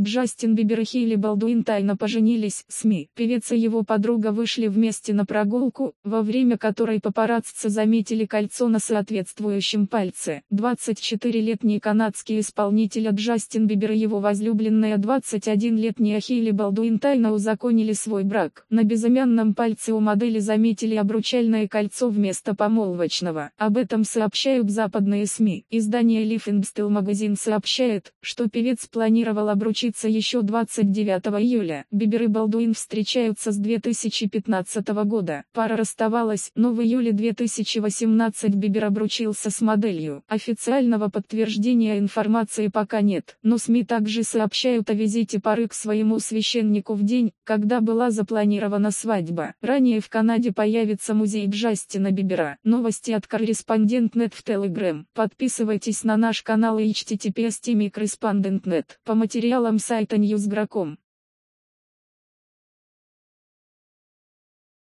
Джастин Бибер и Хейли Болдуин тайно поженились. СМИ. Певец и его подруга вышли вместе на прогулку, во время которой папарацци заметили кольцо на соответствующем пальце. 24-летний канадский исполнитель Джастин Бибер и его возлюбленная 21-летняя Хейли Болдуин тайно узаконили свой брак. На безымянном пальце у модели заметили обручальное кольцо вместо помолвочного. Об этом сообщают западные СМИ. Издание Life and Steel магазин сообщает, что певец планировал обручить еще 29 июля. Бибер и Болдуин встречаются с 2015 года. Пара расставалась, но в июле 2018 Бибер обручился с моделью. Официального подтверждения информации пока нет, но СМИ также сообщают о визите пары к своему священнику в день, когда была запланирована свадьба. Ранее в Канаде появится музей Джастина Бибера. Новости от Correspondent.net в Telegram. Подписывайтесь на наш канал и https://Correspondent.net. По материалам сайта NewsGra.com.